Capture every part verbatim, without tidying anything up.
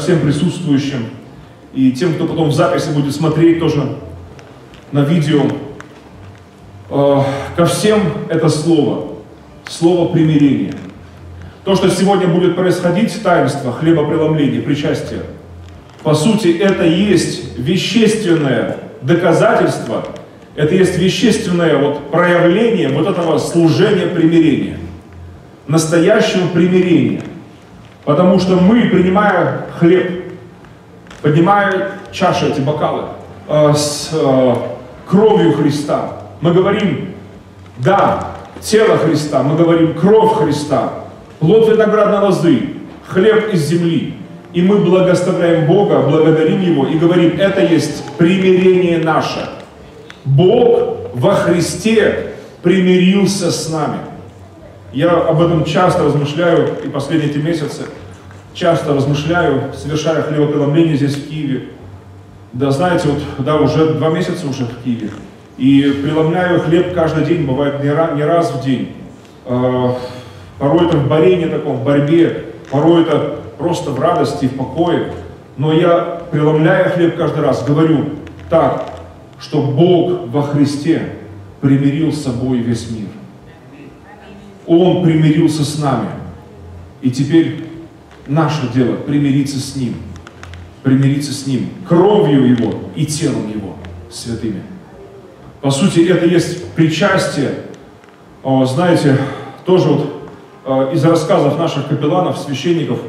Всем присутствующим и тем, кто потом в записи будет смотреть тоже на видео. Ко всем это слово, слово примирения. То, что сегодня будет происходить, таинство, хлебопреломление, причастие, по сути, это есть вещественное доказательство, это есть вещественное вот проявление вот этого служения примирения, настоящего примирения. Потому что мы, принимая хлеб, поднимая чаши, эти бокалы, э, с э, кровью Христа, мы говорим, да, тело Христа, мы говорим, кровь Христа, плод виноградной лозы, хлеб из земли. И мы благословляем Бога, благодарим Его и говорим, это есть примирение наше. Бог во Христе примирился с нами. Я об этом часто размышляю, и последние эти месяцы часто размышляю, совершая хлебопреломление здесь, в Киеве. Да, знаете, вот, да, уже два месяца уже в Киеве. И преломляю хлеб каждый день, бывает не раз, не раз в день. Э, порой это в борении таком, в борьбе, порой это просто в радости, в покое. Но я, преломляя хлеб каждый раз, говорю так, что Бог во Христе примирил с собой весь мир. Он примирился с нами. И теперь наше дело примириться с Ним. Примириться с Ним. Кровью Его и телом Его святыми. По сути, это есть причастие. Знаете, тоже вот из рассказов наших капелланов, священников.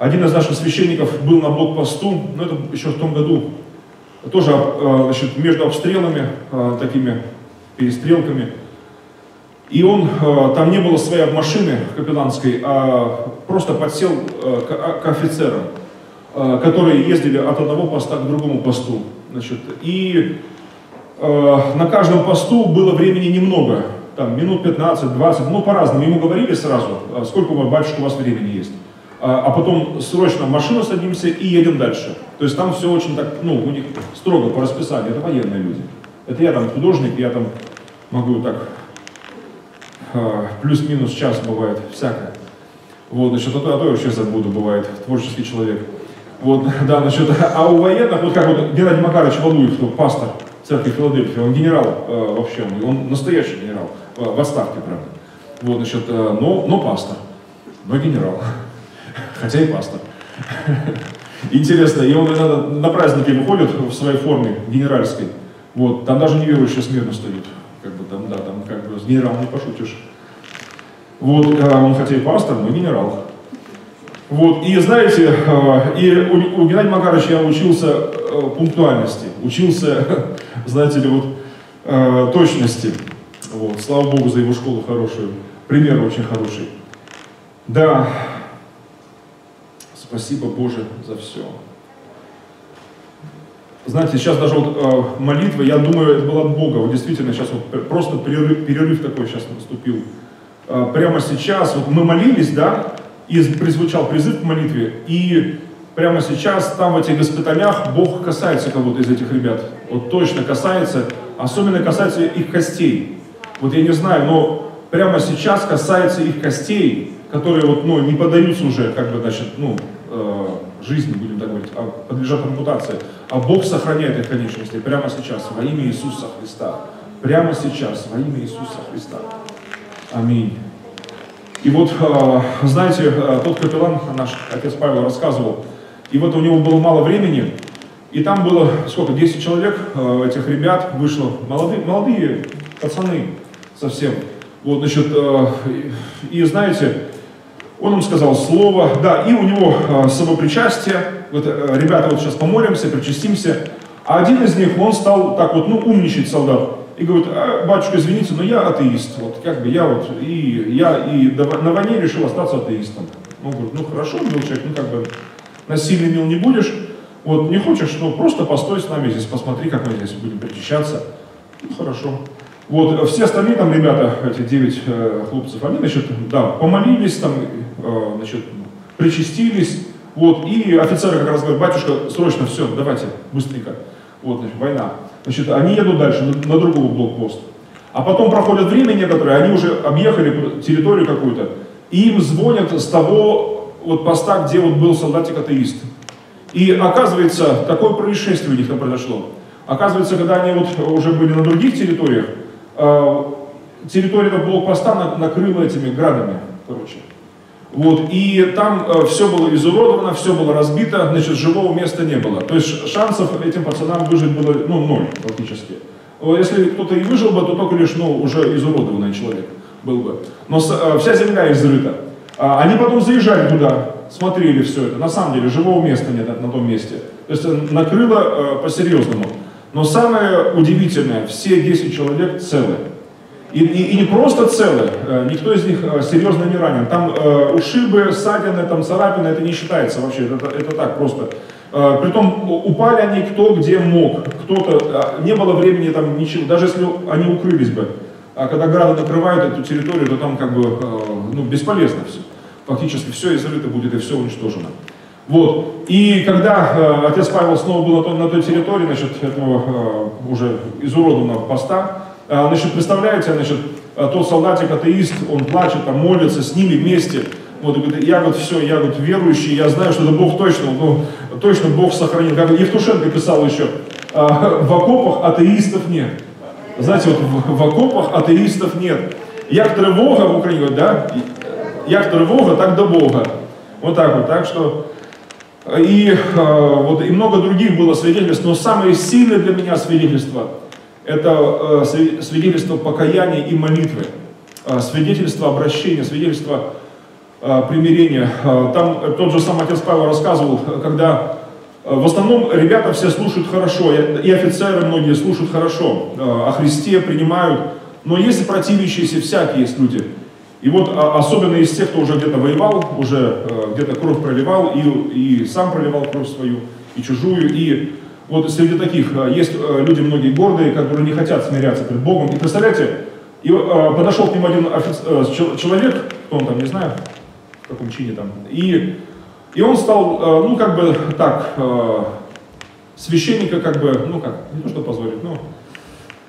Один из наших священников был на блокпосту, но это еще в том году. Тоже, значит, между обстрелами, такими перестрелками. И он, там не было своей машины капелланской, а просто подсел к офицерам, которые ездили от одного поста к другому посту. Значит, и на каждом посту было времени немного, там минут пятнадцать-двадцать, ну по-разному. Ему говорили сразу, сколько, батюшка, у вас времени есть. А потом срочно в машину садимся и едем дальше. То есть там все очень так, ну, у них строго по расписанию, это военные люди. Это я там художник, я там могу так... плюс-минус час бывает, всякое. Вот, значит, а то, а то я вообще забуду, бывает, творческий человек. Вот, да, значит, а у военных, вот как вот Геннадий Макарович Валуев, пастор церкви Филадельфии, он генерал э, вообще, он настоящий генерал, в отставке, правда. Вот, значит, э, но, но пастор, но генерал, хотя и пастор. Интересно, и он иногда на праздники выходит в своей форме генеральской, вот, там даже неверующие смирно стоит. Как бы там, да, там как бы с генералом не пошутишь. Вот, он хотя и пастор, но генерал. Вот, и знаете, и у, у Геннадия Макаровича я учился пунктуальности, учился, знаете ли, вот, точности. Вот, слава Богу за его школу хорошую, пример очень хороший. Да, спасибо Боже за все. Знаете, сейчас даже вот э, молитва, я думаю, это была от Бога. Вот действительно, сейчас вот просто перерыв, перерыв такой сейчас наступил. Э, прямо сейчас, вот мы молились, да, и прозвучал призыв к молитве, и прямо сейчас там в этих госпиталях Бог касается кого-то из этих ребят. Вот точно касается, особенно касается их костей. Вот я не знаю, но прямо сейчас касается их костей, которые вот, ну, не поддаются уже, как бы, значит, ну... Э, жизни, будем так говорить, а подлежат ампутации. А Бог сохраняет их конечности прямо сейчас, во имя Иисуса Христа. Прямо сейчас, во имя Иисуса Христа. Аминь. И вот, знаете, тот капеллан, наш отец Павел, рассказывал, и вот у него было мало времени, и там было, сколько, десять человек, этих ребят вышло, молодые, молодые пацаны совсем. Вот, значит, и знаете... Он им сказал слово, да, и у него э, самопричастие, вот, э, ребята, вот сейчас помолимся, причастимся, а один из них, он стал так вот, ну, умничать, солдат, и говорит, а, батюшка, извините, но я атеист, вот, как бы я вот, и я и на войне решил остаться атеистом. Он говорит, ну, хорошо, мил человек, ну, как бы, насильно мил не будешь, вот, не хочешь, ну, просто постой с нами здесь, посмотри, как мы здесь будем причащаться, ну, хорошо. Вот, все остальные там ребята, эти девять э, хлопцев, они, значит, да, помолились там, э, значит, причастились, вот, и офицеры как раз говорят, батюшка, срочно, все, давайте, быстренько, вот, значит, война. Значит, они едут дальше, на, на другой блокпост. А потом проходит время некоторое, они уже объехали территорию какую-то, и им звонят с того от поста, где вот был солдатик-атеист. И оказывается, такое происшествие у них там произошло. Оказывается, когда они вот уже были на других территориях, территория блокпоста накрыла этими градами, короче. Вот, и там э, все было изуродовано, все было разбито, значит, живого места не было. То есть шансов этим пацанам выжить было, ну, ноль практически. Если кто-то и выжил бы, то только лишь, ну, уже изуродованный человек был бы. Но э, вся земля изрыта. А, они потом заезжали туда, смотрели все это. На самом деле, живого места нет на том месте. То есть накрыло э, по-серьезному. Но самое удивительное, все десять человек целы. И, и, и не просто целые, никто из них серьезно не ранен. Там э, ушибы, ссадины, там, царапины, это не считается вообще, это, это так просто. Э, притом упали они кто где мог, кто-то, не было времени там ничего, даже если они укрылись бы. А когда грады накрывают эту территорию, то там как бы э, ну, бесполезно все. Фактически все изрыто будет и все уничтожено. Вот. И когда э, отец Павел снова был на той, на той территории, значит, этого э, уже изуродованного поста, значит, представляете, значит, тот солдатик-атеист, он плачет, там, молится с ними вместе. Вот, говорит, я вот все, я вот верующий, я знаю, что это Бог точно, ну, точно Бог сохранил. Как Евтушенко писал еще, в окопах атеистов нет. Знаете, вот в, в окопах атеистов нет. Як тривога в Украине, да? Як тривога, так до Бога. Вот так вот, так что... И, вот, и много других было свидетельств, но самое сильное для меня свидетельство — это э, свидетельство покаяния и молитвы, э, свидетельство обращения, свидетельство э, примирения. Э, там тот же сам отец Павел рассказывал, когда э, в основном ребята все слушают хорошо, и, и офицеры многие слушают хорошо, э, о Христе принимают, но есть и противящиеся, всякие есть люди. И вот а, особенно из тех, кто уже где-то воевал, уже э, где-то кровь проливал, и, и сам проливал кровь свою, и чужую, и... Вот среди таких есть люди многие гордые, которые не хотят смиряться перед Богом. И представляете, и, э, подошел к ним один офицер, э, человек, кто он там, не знаю, в каком чине там, и, и он стал, э, ну как бы так, э, священника как бы, ну как, не то что позволить, но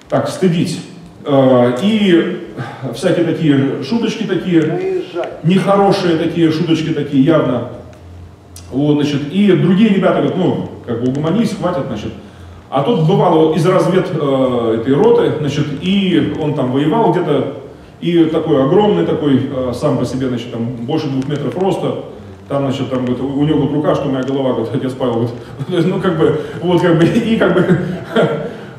так, стыдить. Э, и всякие такие шуточки такие, нехорошие такие шуточки такие явно. Вот, значит, и другие ребята говорят, ну, как бы угомонись, хватит, значит. А тот бывал из развед э, этой роты, значит, и он там воевал где-то, и такой огромный такой, э, сам по себе, значит, там, больше двух метров роста, там, значит, там, вот, у него вот рука, что моя голова, вот, отец Павел, вот, ну, как бы, вот, как бы, и, как бы,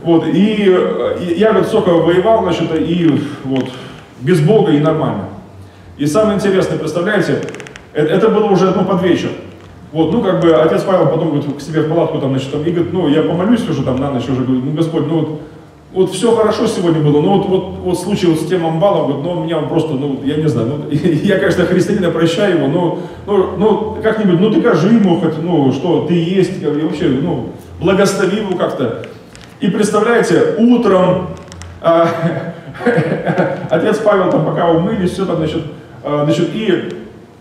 вот, и, и я, говорит, сока воевал, значит, и, вот, без Бога и нормально. И самое интересное, представляете, это, это было уже, ну, под вечер. Вот, ну, как бы, отец Павел потом говорит, к себе в палатку, там, значит, там, и говорит, ну, я помолюсь уже, там, на ночь уже, говорит, ну, Господь, ну, вот, вот все хорошо сегодня было, но вот, вот, вот случай вот с тем амбалом, говорит, ну, меня просто, ну, я не знаю, ну, я, конечно, христианина, прощаю его, но, ну, ну, как-нибудь, ну, докажи ему хоть, ну, что ты есть, и вообще, ну, благослови его как-то. И представляете, утром отец Павел, там, пока умылись, все там, значит, значит, и...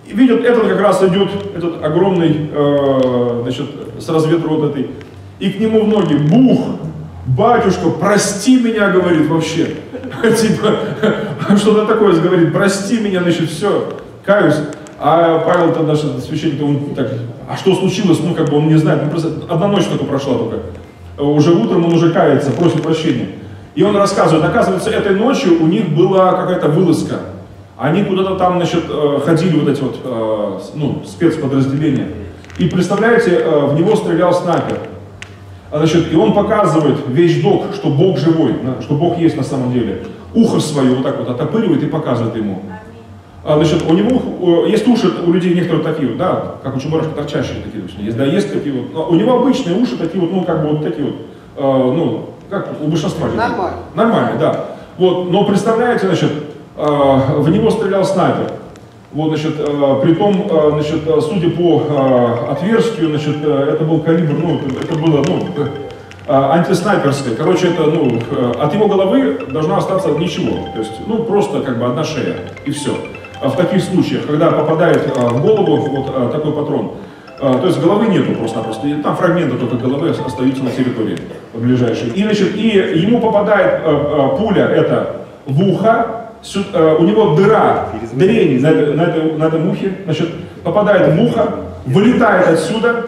И видят, этот как раз идет, этот огромный, э, значит, с разведрот этой. И к нему в ноги: бух, батюшка, прости меня, говорит, вообще. Типа, что-то такое говорит, прости меня, значит, все, каюсь. А Павел тогда, священник, он так, а что случилось, ну, как бы он не знает, одна ночь только прошла только. Уже утром он уже кается, просит прощения. И он рассказывает, оказывается, этой ночью у них была какая-то вылазка. Они куда-то там, значит, ходили вот эти вот, ну, спецподразделения. И представляете, в него стрелял снайпер. Значит, и он показывает вещдок, что Бог живой, что Бог есть на самом деле. Ухо свое вот так вот отопыривает и показывает ему. Значит, у него есть уши, у людей некоторые такие вот, да, как у чебурашки торчащие такие точно есть, да, есть такие вот. Но у него обычные уши такие вот, ну, как бы вот такие вот, ну, как у большинства людей. Нормально. Нормально, да. Вот, но представляете, значит, в него стрелял снайпер. Вот, значит, притом, значит, судя по отверстию, значит, это был калибр, ну, это было, ну, антиснайперское. Короче, это, ну, от его головы должно остаться ничего. То есть, ну, просто как бы одна шея, и все. В таких случаях, когда попадает в голову вот такой патрон, то есть головы нету просто-напросто, там фрагменты только головы остаются на территории ближайшей. И, значит, и ему попадает пуля эта в ухо. Сюда, э, у него дыра, дырень на, на, на этом ухе, значит, попадает муха, вылетает отсюда,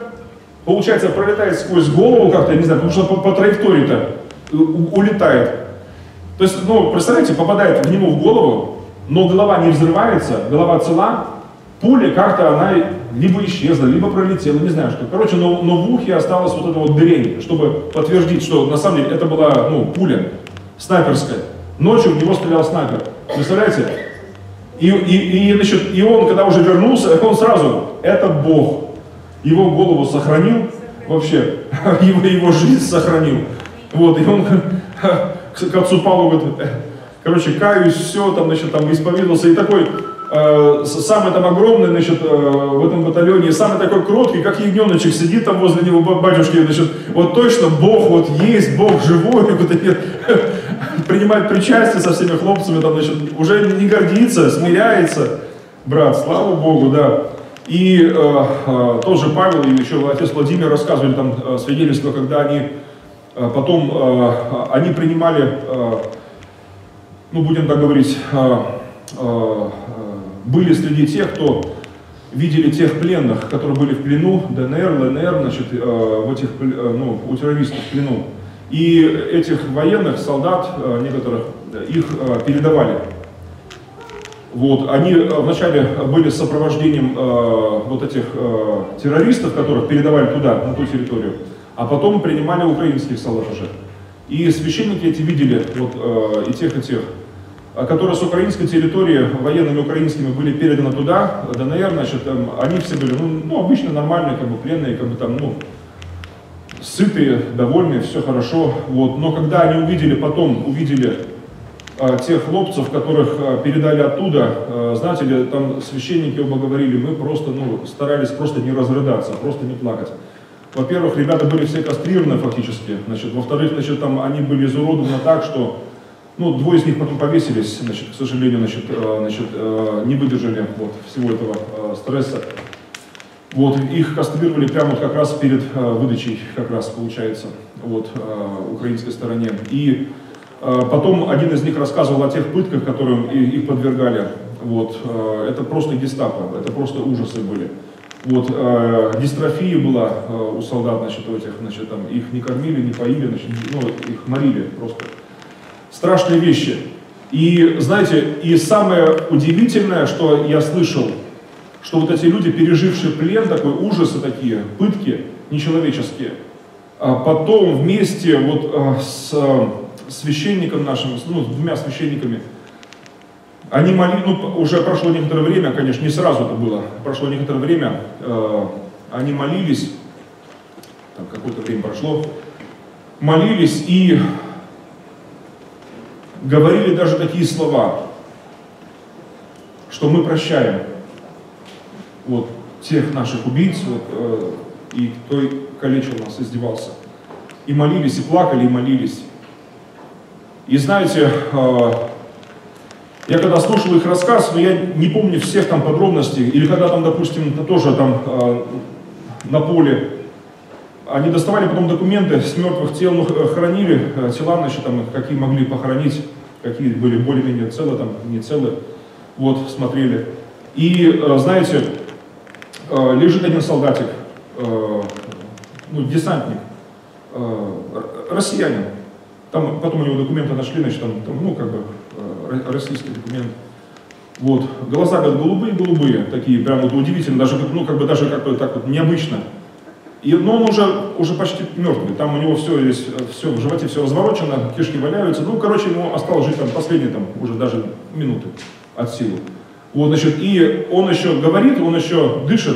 получается, пролетает сквозь голову как-то, я не знаю, потому что по, по траектории-то улетает. То есть, ну, представляете, попадает в него в голову, но голова не взрывается, голова цела, пуля как-то она либо исчезла, либо пролетела, не знаю что. Короче, но, но в ухе осталась вот эта вот дырень, чтобы подтвердить, что на самом деле это была, ну, пуля снайперская. Ночью в него стрелял снайпер. Представляете? И, и, и, значит, и он, когда уже вернулся, он сразу, это Бог. Его голову сохранил, вообще, его, его жизнь сохранил. Вот, и он к отцу Павлу говорит, короче, каюсь, все, там, значит, там, исповедался. И такой, э, самый там огромный, значит, э, в этом батальоне, самый такой кроткий, как ягненочек, сидит там возле него батюшки, значит, вот точно Бог вот есть, Бог живой, вот, и, принимает причастие со всеми хлопцами, там, значит, уже не гордится, смиряется, брат, слава Богу, да. И э, э, тоже Павел и еще отец Владимир рассказывали там э, свидетельства, когда они э, потом, э, они принимали, э, ну будем так говорить, э, э, были среди тех, кто видели тех пленных, которые были в плену, ДНР, ЛНР, значит, э, в этих, э, ну, у террористов в плену. И этих военных, солдат, э, некоторых, их э, передавали. Вот, они вначале были с сопровождением э, вот этих э, террористов, которых передавали туда, на ту территорию, а потом принимали украинских солдат уже. И священники эти видели, вот, э, и тех, и тех, которые с украинской территории, военными украинскими, были переданы туда, ДНР, значит, там, они все были, ну, ну, обычно нормальные, как бы, пленные, как бы там, ну, сытые, довольные, все хорошо, вот. Но когда они увидели, потом увидели тех хлопцев, которых передали оттуда, знаете ли, там священники оба говорили, мы просто, ну, старались просто не разрыдаться, просто не плакать. Во-первых, ребята были все кастрированы фактически, значит, во-вторых, значит, там они были изуродованы так, что, ну, двое из них потом повесились, значит, к сожалению, значит, значит, не выдержали вот всего этого стресса. Вот, их кастрировали прямо вот как раз перед выдачей, как раз, получается, вот, украинской стороне. И потом один из них рассказывал о тех пытках, которым их подвергали. Вот. Это просто гестапо, это просто ужасы были. Вот. Дистрофия была у солдат, значит, у этих, значит, там, их не кормили, не поили, значит, ну, их морили просто. Страшные вещи. И знаете, и самое удивительное, что я слышал, что вот эти люди, пережившие плен, такой ужасы такие, пытки нечеловеческие, потом вместе вот с священником нашим, ну, с двумя священниками, они молили, ну, уже прошло некоторое время, конечно, не сразу это было, прошло некоторое время, э, они молились, там какое-то время прошло, молились и говорили даже такие слова, что мы прощаем вот тех наших убийц, вот, э, и кто калечил нас, издевался. И молились, и плакали, и молились. И знаете, я когда слушал их рассказ, но я не помню всех там подробностей, или когда там, допустим, тоже там на поле, они доставали потом документы с мертвых тел, ну, хранили тела, значит, там, какие могли похоронить, какие были более-менее целы, там, не целы, вот, смотрели. И, знаете, лежит один солдатик, ну, десантник, россиянин. Там, потом у него документы нашли, значит, там, там, ну, как бы, э, российский документ. Вот. Глаза, как голубые-голубые, такие, прям вот удивительно, даже, ну, как бы, даже как бы так вот необычно. И, но он уже, уже почти мертвый, там у него все есть, все, в животе все разворочено, кишки валяются. Ну, короче, ему осталось жить там последние, там, уже даже минуты от силы. Вот, значит, и он еще говорит, он еще дышит,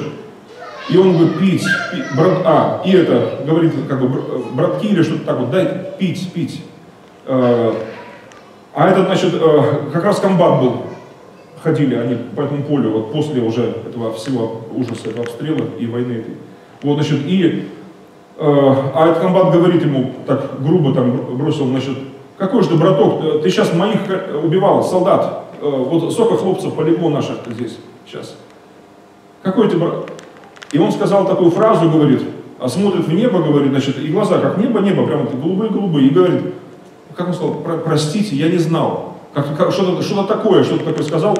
и он говорит, пить, пить, брат, а, и это, говорит, как бы, братки или что-то так вот, дай пить, пить. А этот, значит, как раз комбат был, ходили они по этому полю, вот после уже этого всего ужаса, этого обстрела и войны этой. Вот, значит, и, а этот комбат говорит ему, так грубо там бросил, значит, какой же ты, браток, ты сейчас моих убивал, солдат, вот сколько хлопцев полегло наших здесь сейчас. Какой ты, брат? И он сказал такую фразу, говорит, а смотрит в небо, говорит, значит, и глаза как небо, небо, прямо голубые-голубые, и говорит, как он сказал, простите, я не знал, что-то такое, что-то такое сказал,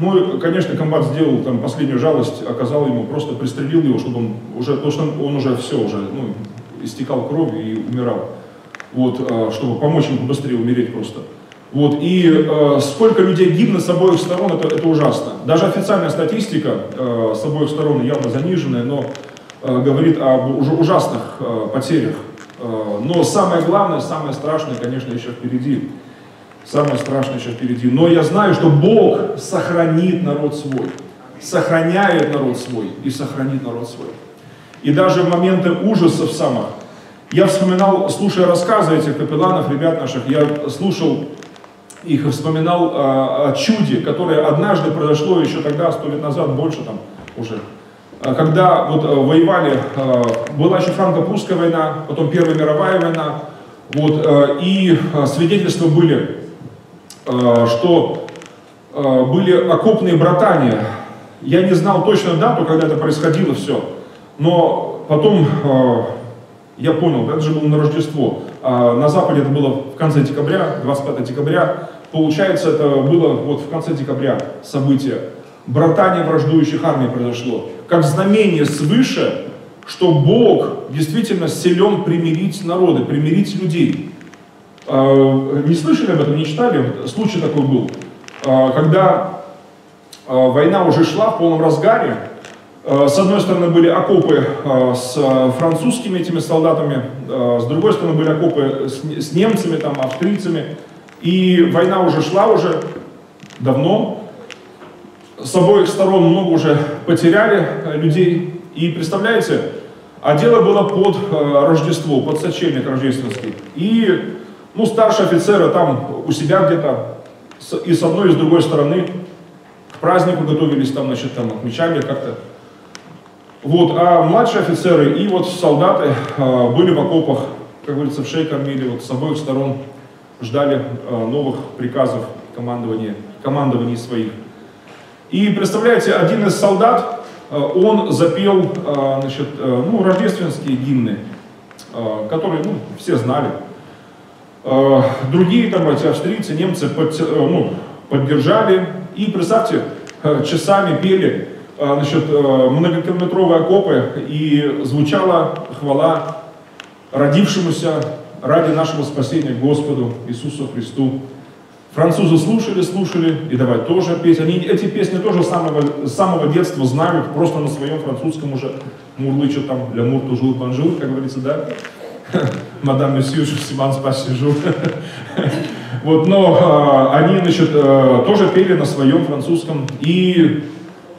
Ну и, конечно, комбат сделал там последнюю жалость, оказал ему, просто пристрелил его, чтобы он уже, потому что он уже все, уже ну, истекал кровью и умирал, вот, чтобы помочь ему быстрее умереть просто. Вот, и э, сколько людей гибнет с обоих сторон, это, это ужасно. Даже официальная статистика э, с обоих сторон явно заниженная, но э, говорит об уж, ужасных э, потерях. Э, но самое главное, самое страшное, конечно, еще впереди. Самое страшное еще впереди. Но я знаю, что Бог сохранит народ свой, сохраняет народ свой и сохранит народ свой. И даже в моменты ужасов самых, я вспоминал, слушая рассказы этих капелланов, ребят наших, я слушал их и вспоминал а, о чуде, которое однажды произошло еще тогда, сто лет назад, больше там уже. А, когда вот а, воевали, а, была еще Франко-Прусская война, потом Первая мировая война, вот, а, и а, свидетельства были, а, что а, были окопные братания. Я не знал точно дату, когда это происходило все, но потом... А, Я понял, да, это же было на Рождество. А на Западе это было в конце декабря, двадцать пятого декабря. Получается, это было вот в конце декабря событие. Братание враждующих армий произошло. Как знамение свыше, что Бог действительно силен примирить народы, примирить людей. Не слышали об этом, не читали? Случай такой был. Когда война уже шла в полном разгаре, с одной стороны были окопы с французскими этими солдатами, с другой стороны были окопы с немцами, там, австрийцами. И война уже шла уже давно. С обоих сторон много уже потеряли людей. И представляете, а дело было под Рождество, под сочельник рождественский. И ну, старшие офицеры там у себя где-то и с одной, и с другой стороны к празднику готовились, там, значит, там, отмечали как-то. Вот, а младшие офицеры и вот солдаты э, были в окопах, как говорится, в шее кормили, вот с обоих сторон ждали э, новых приказов командования, командований своих. И представляете, один из солдат, э, он запел э, значит, э, ну, рождественские гимны, э, которые ну, все знали. Э, другие там, эти австрийцы, немцы под, э, ну, поддержали и, представьте, э, часами пели. Значит, многокилометровые окопы, и звучала хвала родившемуся ради нашего спасения Господу Иисусу Христу. Французы слушали, слушали, и давай тоже петь. Они эти песни тоже с самого, с самого детства знают, просто на своем французском уже мурлыча там, «Ля мур тужур панжур», как говорится, да? «Мадам месье, шевсиман спаси жур». Вот, но они, значит, тоже пели на своем французском, и...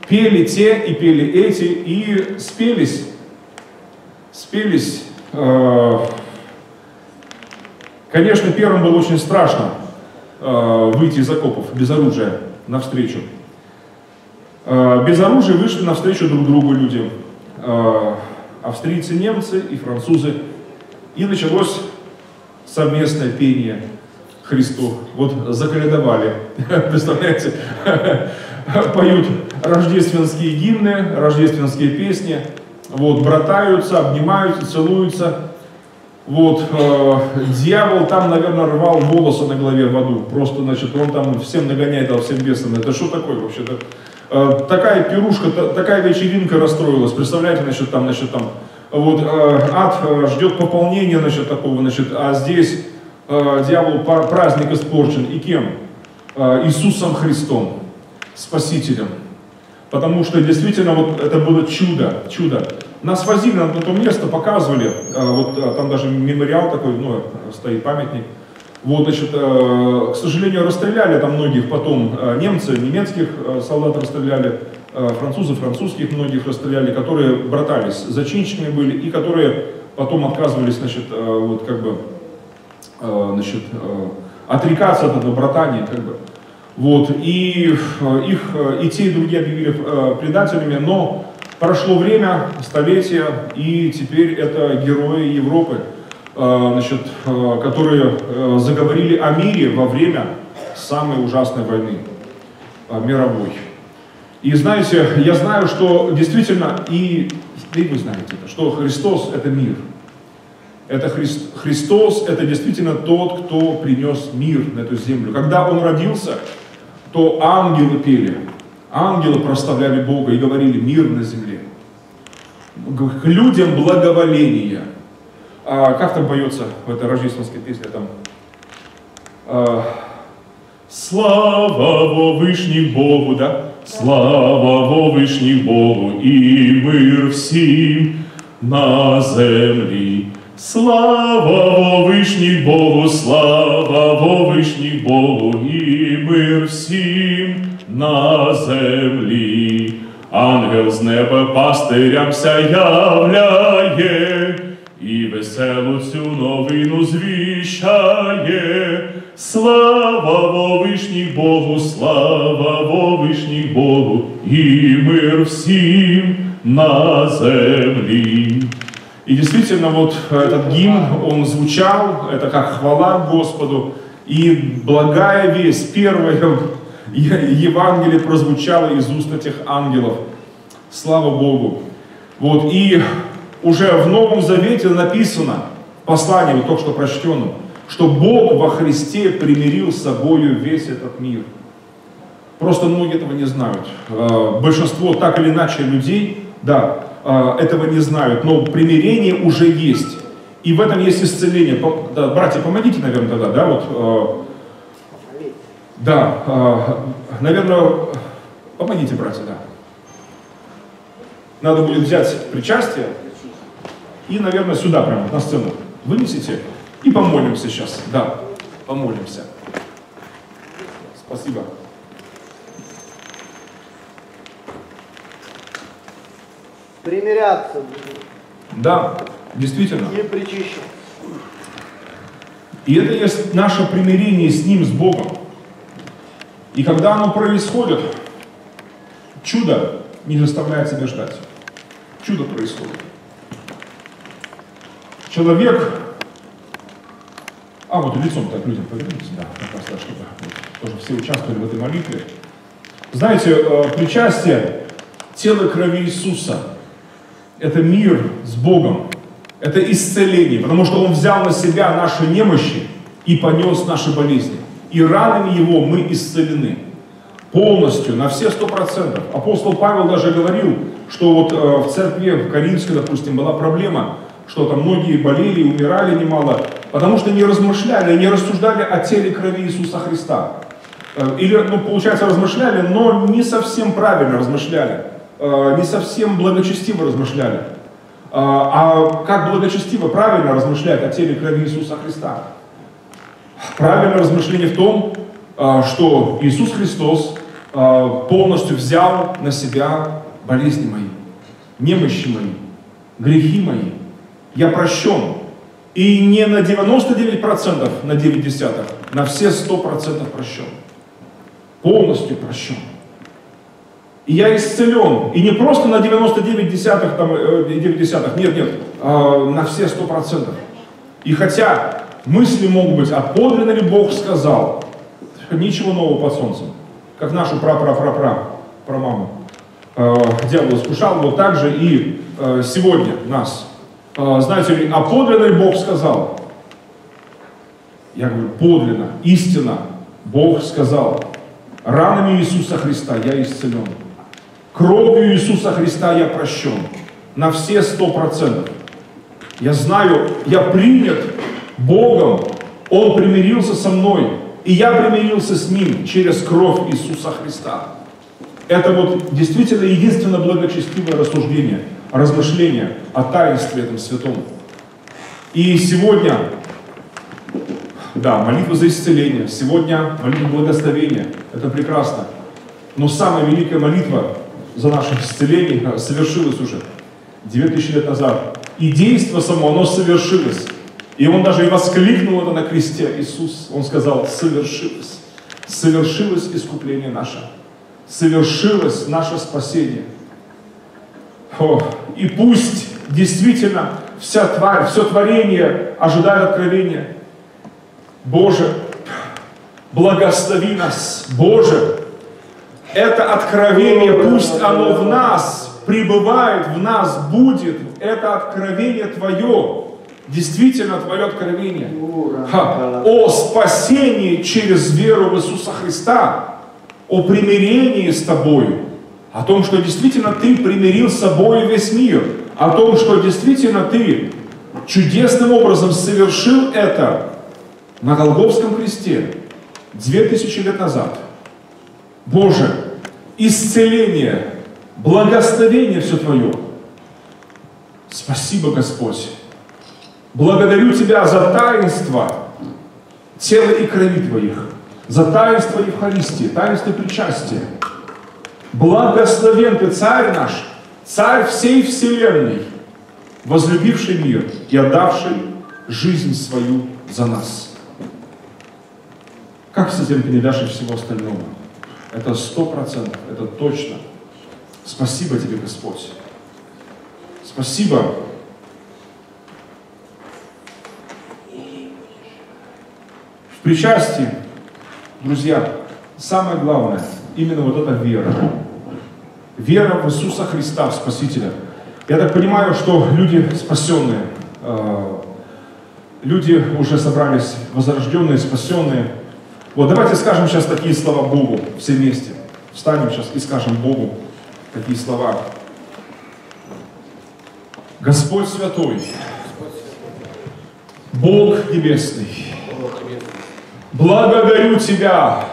Пели те и пели эти, и спелись, спелись. Конечно, первым было очень страшно выйти из окопов без оружия навстречу. Без оружия вышли навстречу друг другу люди. Австрийцы, немцы и французы. И началось совместное пение Христу. Вот заколядовали, представляете? Поют рождественские гимны, рождественские песни, вот, братаются, обнимаются, целуются. Вот, э, дьявол там, наверное, рвал волосы на голове в аду, просто, значит, он там всем нагоняет, а всем бесам. Это что такое вообще-то? Э, такая пирушка, та, такая вечеринка расстроилась, представляете, значит, там, значит, там, вот, э, ад ждет пополнения, значит, такого, значит, а здесь э, дьявол праздник испорчен, и кем? Э, Иисусом Христом. Спасителем. Потому что действительно вот это было чудо, чудо. Нас возили на то место, показывали, вот там даже мемориал такой, ну, стоит памятник. Вот, значит, к сожалению, расстреляли там многих потом немцы, немецких солдат расстреляли, французы, французских многих расстреляли, которые братались, зачинщиками были, и которые потом отказывались, значит, вот как бы, значит, отрекаться от этого братания, как бы. Вот, и их и те, и другие объявили э, предателями, но прошло время, столетия, и теперь это герои Европы, э, значит, э, которые э, заговорили о мире во время самой ужасной войны, э, мировой. И знаете, я знаю, что действительно, и, и вы знаете, что Христос – это мир. Это Христ, Христос, это действительно тот, кто принес мир на эту землю. Когда Он родился, то ангелы пели, Ангелы прославляли Бога и говорили: мир на земле. К людям благоволения. А как там поется в этой рождественской песне? Там, а, слава во вышнім Богу, да? Слава во вышнім Богу и мир всім на землі. Слава во вышнім Богу, слава во вышнім Богу и мир всім на землі. Ангел з неба пастирямся являє і веселу цю новину звіщає. Слава во вишніх Богу, слава во вишніх Богу і мир всім на землі. И действительно, вот этот гимн, он звучал, это как хвала Господу. И благая весть, первая Евангелие прозвучало из уст этих ангелов. Слава Богу. Вот, и уже в Новом Завете написано, в послании, вот только что прочтенном, что Бог во Христе примирил с собою весь этот мир. Просто многие этого не знают. Большинство так или иначе людей, да, этого не знают, но примирение уже есть. И в этом есть исцеление. Братья, помогите, наверное, тогда, да, вот. Да, наверное, помогите, братья, да. Надо будет взять причастие и, наверное, сюда прямо, на сцену вынесите. И помолимся сейчас, да, помолимся. Спасибо. Примиряться будем. Да, действительно. И причащаться. И это есть наше примирение с Ним, с Богом. И когда оно происходит, чудо не заставляет себя ждать. Чудо происходит. Человек... А вот лицом так людям повернуться, да, как раз, да, чтобы тоже все участвовали в этой молитве. Знаете, причастие тела и крови Иисуса – это мир с Богом, это исцеление, потому что Он взял на себя наши немощи и понес наши болезни. И ранами Его мы исцелены полностью, на все сто процентов. Апостол Павел даже говорил, что вот в церкви, в Коринфской, допустим, была проблема, что там многие болели, умирали немало, потому что не размышляли, не рассуждали о теле и крови Иисуса Христа. Или, ну, получается, размышляли, но не совсем правильно размышляли, не совсем благочестиво размышляли. А как благочестиво, правильно размышлять о теле и крови Иисуса Христа? Правильное размышление в том, что Иисус Христос полностью взял на себя болезни мои, немощи мои, грехи мои. Я прощен. И не на девяносто девять процентов, на девять десятых, на все сто процентов прощен. Полностью прощен. И я исцелен. И не просто на девяносто девять десятых, там, девять десятых, нет, нет, на все сто процентов. И хотя... мысли могут быть, а подлинно ли Бог сказал? Ничего нового под солнцем. Как нашу пра-пра-пра-пра-прамаму. Э, дьявол искушал, вот так же и э, сегодня нас. Э, знаете ли, а подлинно ли Бог сказал? Я говорю, подлинно, истина. Бог сказал, ранами Иисуса Христа я исцелен. Кровью Иисуса Христа я прощен. На все сто процентов. Я знаю, я принят Богом, Он примирился со мной, и я примирился с Ним через кровь Иисуса Христа. Это вот действительно единственное благочестивое рассуждение, размышление о таинстве этом святом. И сегодня, да, молитва за исцеление, сегодня молитва благословения, это прекрасно. Но самая великая молитва за наше исцеление совершилась уже две тысячи лет назад. И действо само, оно совершилось. И он даже и воскликнул это на кресте, Иисус. Он сказал, совершилось. Совершилось искупление наше. Совершилось наше спасение. О, и пусть действительно вся тварь, все творение ожидает откровения. Боже, благослови нас. Боже, это откровение, пусть оно в нас пребывает, в нас будет. Это откровение Твое. Действительно, Твое откровение. О спасении через веру в Иисуса Христа. о примирении с тобою, о том, что действительно ты примирил с собой весь мир, о том, что действительно ты чудесным образом совершил это на Голгофском кресте две тысячи лет назад. Боже, исцеление, благословение все Твое. Спасибо, Господь. Благодарю Тебя за таинство тела и крови Твоих, за таинство Евхаристии, таинство причастия. Благословен Ты, Царь наш, Царь всей вселенной, возлюбивший мир и отдавший жизнь свою за нас. Как с этим передашь и всего остального? Это сто процентов, это точно. Спасибо Тебе, Господь. Спасибо. В причастии, друзья, самое главное, именно вот эта вера. Вера в Иисуса Христа, в Спасителя. Я так понимаю, что люди спасенные, э, люди уже собрались, возрожденные, спасенные. Вот давайте скажем сейчас такие слова Богу все вместе. Встанем сейчас и скажем Богу такие слова. Господь Святой, Бог Небесный, благодарю Тебя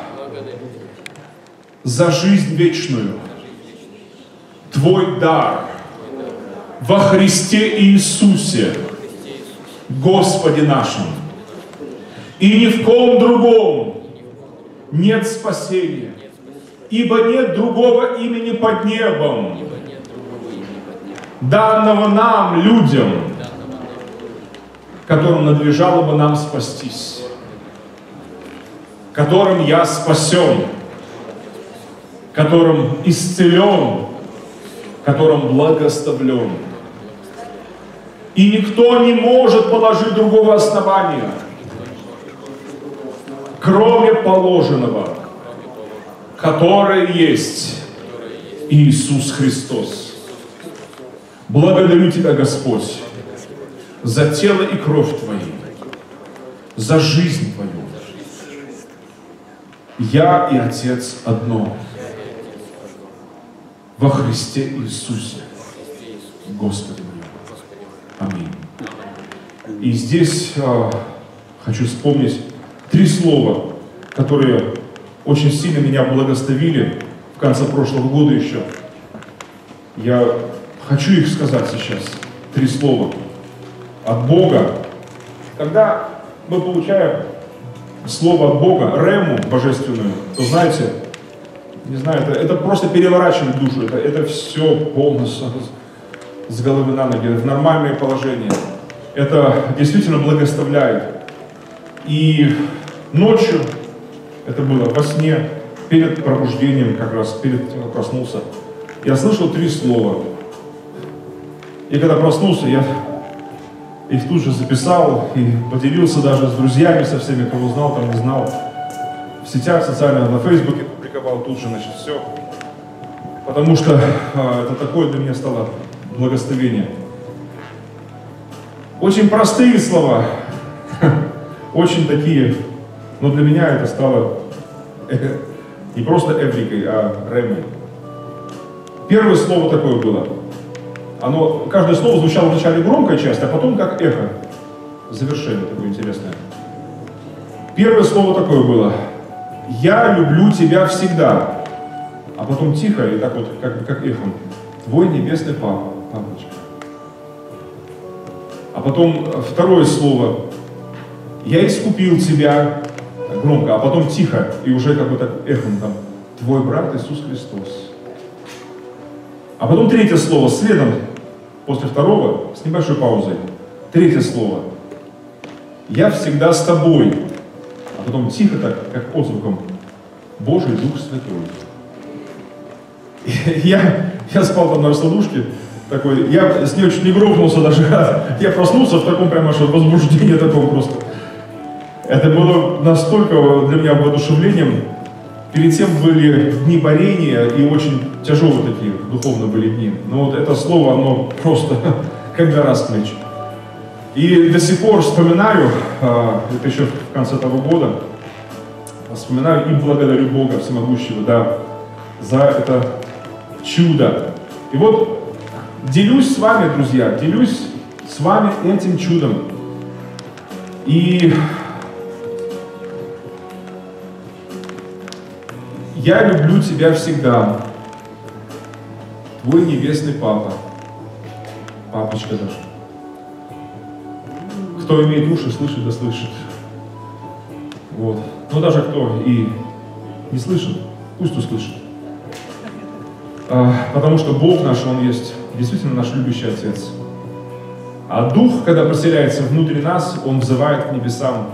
за жизнь вечную, Твой дар во Христе Иисусе, Господе нашем. И ни в ком другом нет спасения, ибо нет другого имени под небом, данного нам, людям, которым надлежало бы нам спастись, которым я спасен, которым исцелен, которым благословлен. И никто не может положить другого основания, кроме положенного, которое есть Иисус Христос. Благодарю Тебя, Господь, за тело и кровь Твою, за жизнь Твою. Я и Отец одно. Во Христе Иисусе, Господи мой. Аминь. И здесь э, хочу вспомнить три слова, которые очень сильно меня благословили в конце прошлого года еще. Я хочу их сказать сейчас. Три слова от Бога. Когда мы получаем слово от Бога, рему божественную, то знаете, не знаю, это, это просто переворачивает душу, это, это все полностью с головы на ноги, в нормальное положение. Это действительно благословляет. И ночью, это было во сне, перед пробуждением, как раз перед тем, как проснулся, я слышал три слова. И когда проснулся, я их тут же записал и поделился даже с друзьями, со всеми, кого знал, там не знал. В сетях социальных, на Фейсбуке публиковал тут же, значит, все. Потому что а, это такое для меня стало благословение. Очень простые слова, очень такие, но для меня это стало не просто эврикой, а ремой. Первое слово такое было. Оно, каждое слово звучало вначале громкая часть, а потом как эхо. Завершение такое интересное. Первое слово такое было. Я люблю тебя всегда. А потом тихо, и так вот, как, как эхом. Твой небесный папа, папочка. А потом второе слово. Я искупил тебя. Так, громко, а потом тихо, и уже как бы так эхом там. Твой брат Иисус Христос. А потом третье слово, следом, после второго, с небольшой паузой. Третье слово. Я всегда с тобой. А потом тихо так, как отзвуком. Божий Дух Святой. Я, я спал там на раскладушке. Такой, я с ней чуть не грохнулся даже. Я проснулся в таком прямо возбуждении такого просто. Это было настолько для меня воодушевлением. Перед тем были дни борения, и очень тяжелые такие, духовно были дни. Но вот это слово, оно просто как гора с плеч. И до сих пор вспоминаю, это еще в конце того года, вспоминаю и благодарю Бога Всемогущего, да, за это чудо. И вот делюсь с вами, друзья, делюсь с вами этим чудом. И я люблю тебя всегда, твой небесный папа, папочка даже. Кто имеет уши, слышит да слышит. Вот. Но даже кто и не слышит, пусть услышит. А, потому что Бог наш, Он есть действительно наш любящий Отец. А Дух, когда поселяется внутри нас, Он взывает к небесам.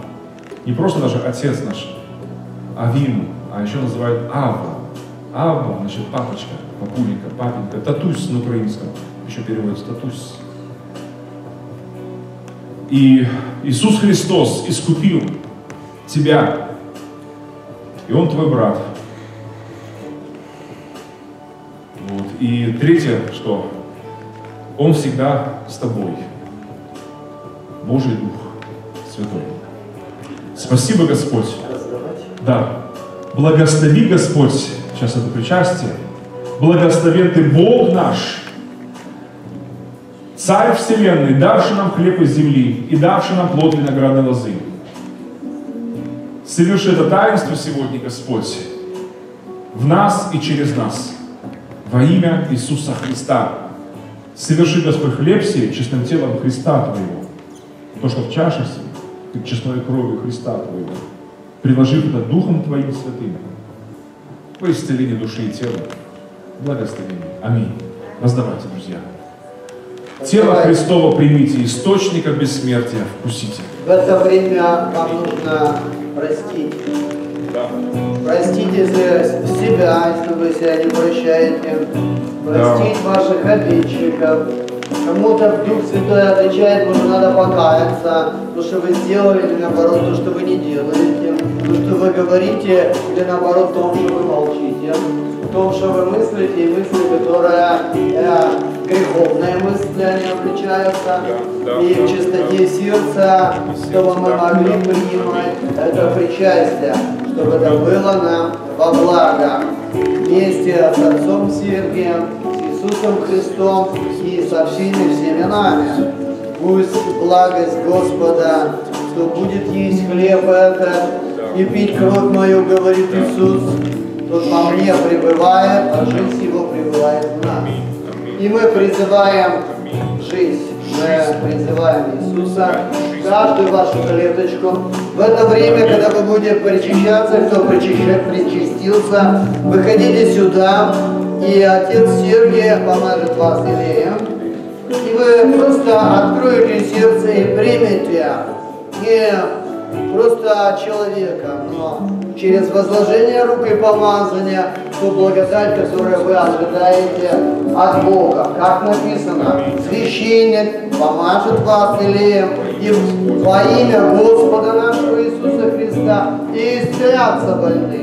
Не просто даже Отец наш, Авим, а еще называют Ава. Ава, значит, папочка, папулька, папенька, татусь на украинском. Еще переводится татусь. И Иисус Христос искупил тебя, и Он твой брат. Вот. И третье, что Он всегда с тобой. Божий Дух Святой. Спасибо, Господь. Да. Благослови, Господь. Сейчас это причастие. Благословен Ты, Бог наш, Царь Вселенной, давший нам хлеб из земли и давший нам плод виноградной лозы. Соверши это таинство сегодня, Господь, в нас и через нас, во имя Иисуса Христа. Соверши, Господь, хлеб сей чистым телом Христа Твоего, то, что в чаше сей, честной кровью Христа Твоего, приложив это Духом Твоим святым, по исцелению души и тела, благословение. Аминь. Раздавайте, друзья. Тело Христово примите, источника бессмертия вкусите. В это время вам нужно простить. Да. Простите за себя, если вы себя не прощаете. Простить да. ваших обидчиков. Кому-то Дух Святой отвечает, может, надо покаяться. То, что вы сделали, или наоборот, то, что вы не делаете. То, что вы говорите, или наоборот, то, что вы молчите. То, что вы мыслите, и мысли, которые э, греховные мысли, они обличаются, да, да, и в чистоте да, сердца, сердце, чтобы мы да, могли да, принимать да, это причастие, чтобы да, это было нам во благо. Вместе с Отцом Сергием, с Иисусом Христом и со всеми всеми нами. Пусть благость Господа, что будет есть хлеб этот и пить кровь мою, говорит Иисус, тот во мне пребывает, а жизнь его пребывает в нас. И мы призываем жизнь, мы призываем Иисуса, каждую вашу клеточку. В это время, когда вы будете причащаться, кто причастился, выходите сюда, и отец Сергий поможет вас елеем. И вы просто откроете сердце и примете не просто человека, но через возложение рук и помазание ту благодать, которую вы ожидаете от Бога. Как написано, священник помажет вас елеем и во имя Господа нашего Иисуса Христа и исцелятся больные.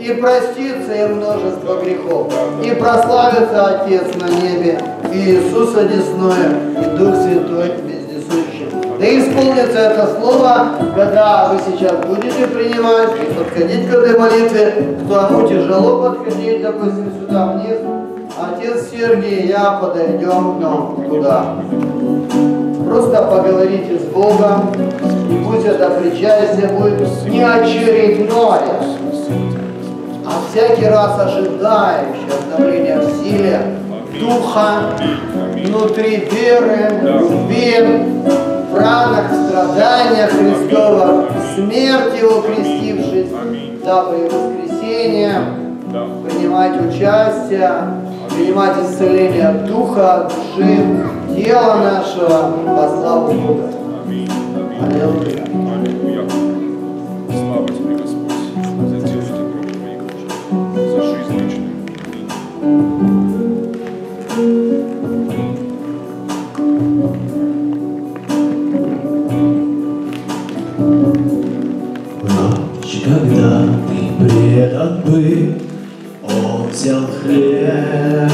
И простится им множество грехов, и прославится Отец на небе, и Иисус одесную, и Дух Святой вездесущий. Да исполнится это слово, когда вы сейчас будете принимать и подходить к этой молитве, кому тяжело подходить, допустим, сюда вниз. Отец Сергий, я подойдем к нам туда. Просто поговорите с Богом, и пусть это причастие будет не очередное, а всякий раз ожидающий обновления в силе духа, внутри веры, любви, в ранах, страдания Христова, смерть Его крестившись, дабы и воскресение, принимать участие, принимать исцеление духа, души, тела нашего, во славу Бога. Аллилуйя. Когда ты предан был, Он взял хлеб,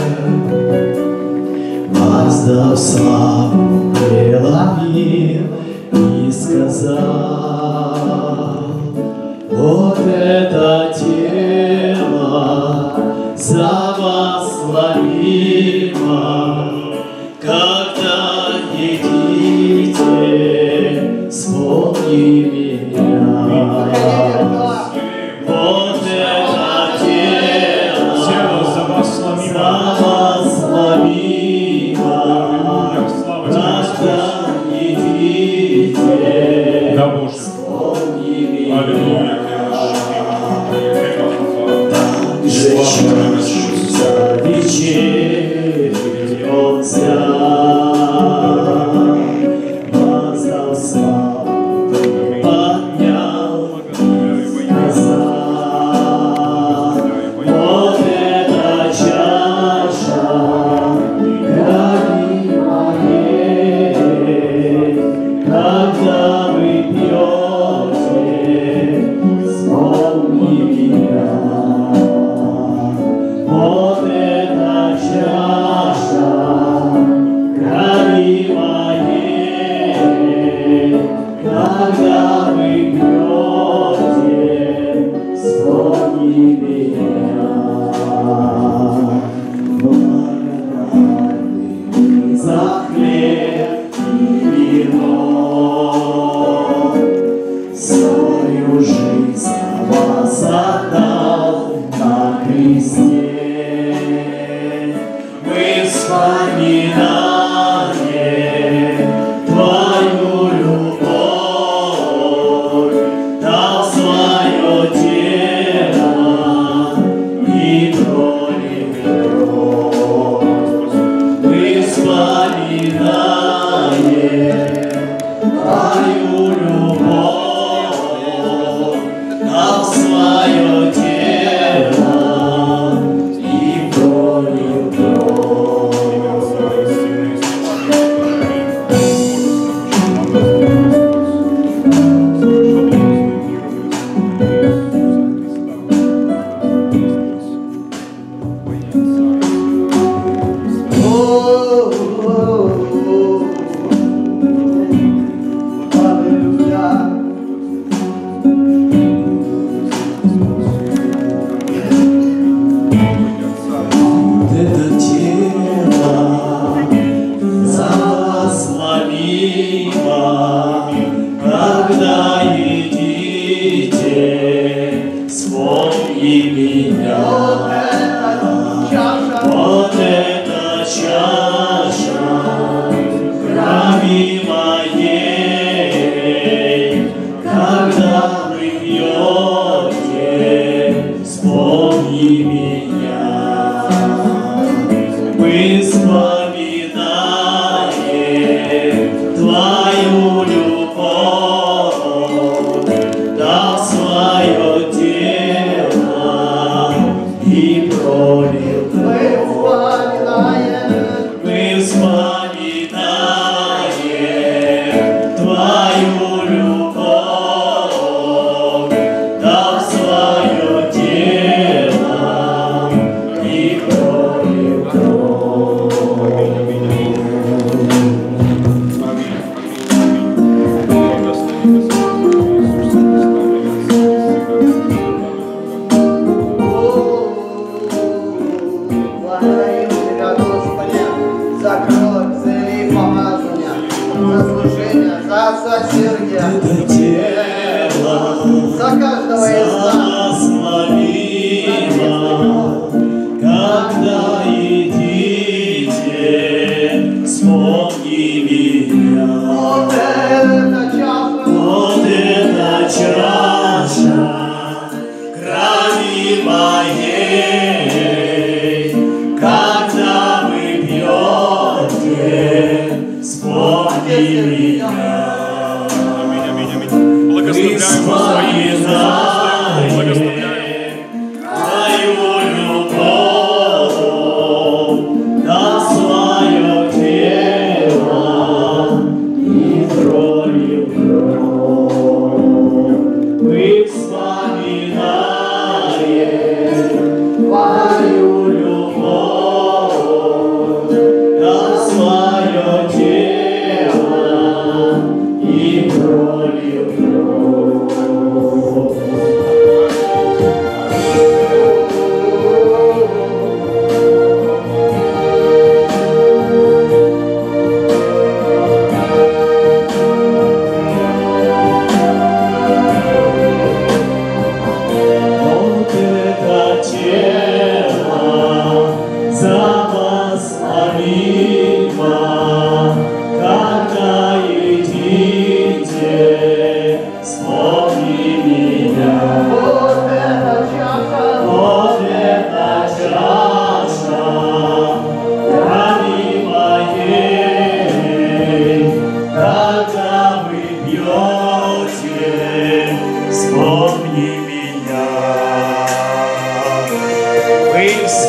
воздав славу, преломил и сказал: Thank you.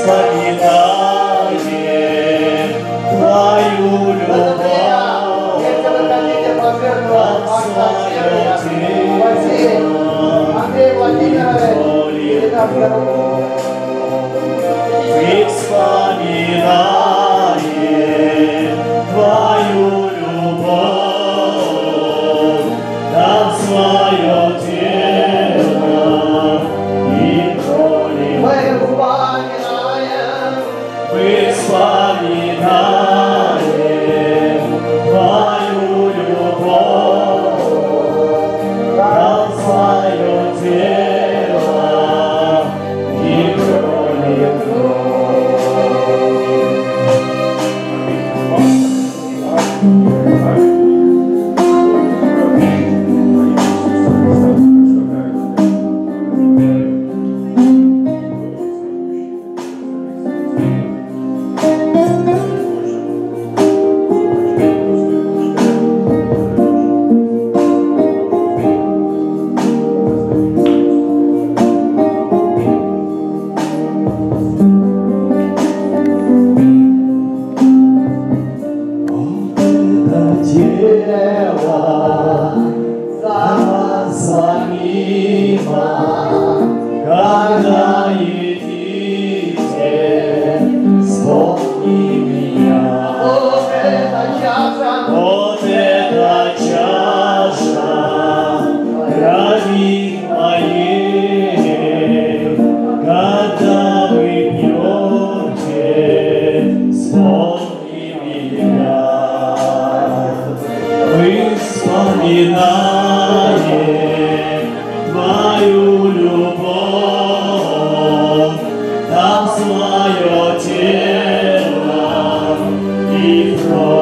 воспоминаем твою любовь. Андрей Владимирович. Мы вспоминаем твою любовь, там свое тело и боли. Мы вспоминаем, мы вспоминаем твою любовь, там свое тело и боли.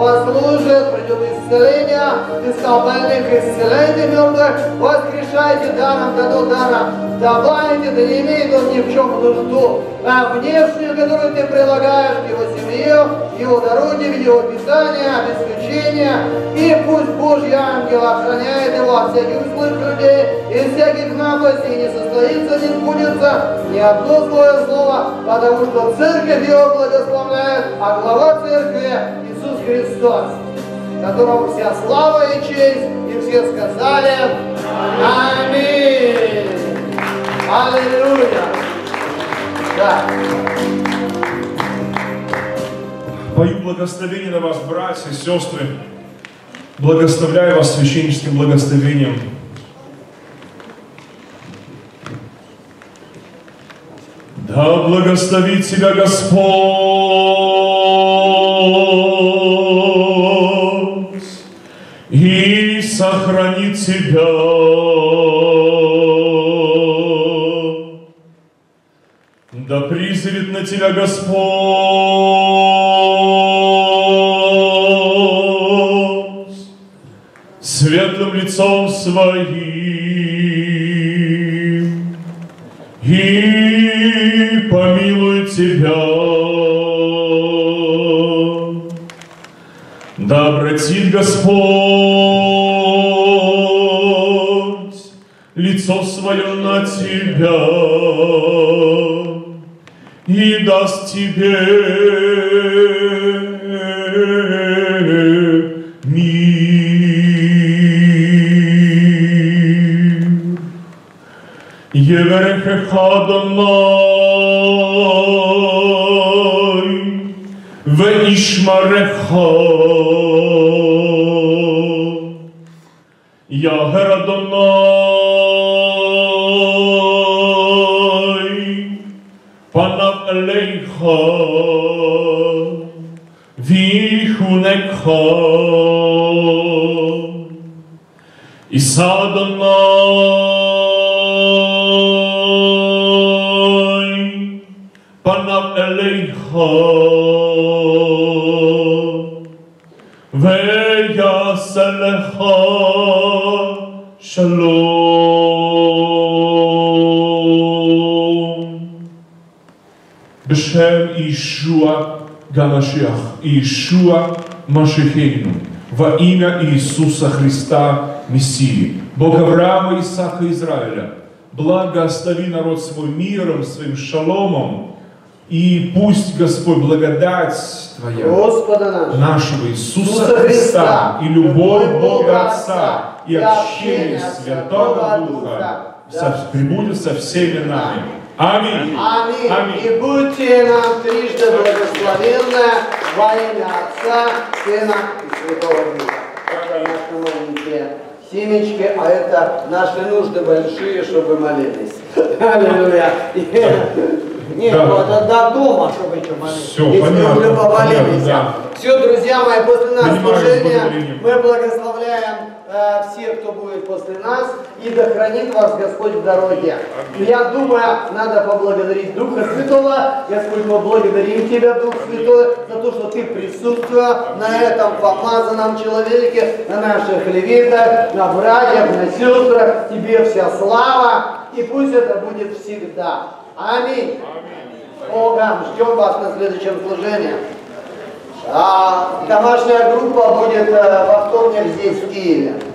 послужит, придет исцеление, искал больных, исцеляйте мертвых, воскрешайте, даром дадут даром, давайте, да не имеет он ни в чем нужду, а внешнюю, которую ты прилагаешь к его семье, его народе, его писание, обеспечение, и пусть Божий ангел охраняет его от всяких злых людей, и всяких наглостей, не состоится, не сбудется ни одно злое слово, потому что церковь его благословляет, а глава церкви Иисус Христос, которому вся слава и честь, и все сказали аминь. Аллилуйя. Да. Пою благословение на вас, братья и сестры. Благословляю вас священническим благословением. Да благословит тебя Господь и сохранит тебя. Да призовет на тебя Господь светлым лицом своим и помилует тебя. Да обратит Господь лицо свое на тебя и даст тебе мир. Еверех Адонай Вишмареха, Яхер Адонай, Панав Алейха, Вихунекха, Иса Адонай, Панав Алейха. Шалом. Бешем Иешуа га-Машиах, Иешуа Машихейну, во имя Иисуса Христа Мессии, Бога Авраама, Исаака и Израиля, благослови народ свой миром, своим шаломом, и пусть, Господь, благодать Твоя, Господа нашего, нашего Иисуса Христа, Христа и любовь Бога Отца и общение Святого Духа со, прибудет со всеми нами. Аминь. Аминь. Аминь. И будьте нам трижды благословенны во имя Отца, Сына и Святого Духа. Это наши маленькие семечки, а это наши нужды большие, чтобы молились. Аллилуйя. Нет, да. Вот до дома, чтобы еще молились. Все, если понятно, мы поболелись. Да. Все, друзья мои, после нас служения мы благословляем э, всех, кто будет после нас, и да хранит вас Господь в дороге. Аминь. Я думаю, надо поблагодарить Духа Святого. Господь, мы благодарим Тебя, Дух Святой, за то, что Ты присутствовал на этом помазанном человеке, на наших левитах, на братьях, на сестрах. Тебе вся слава, и пусть это будет всегда. Аминь. Богом ждем вас на следующем служении. А, домашняя группа будет во вторник здесь, в Киеве.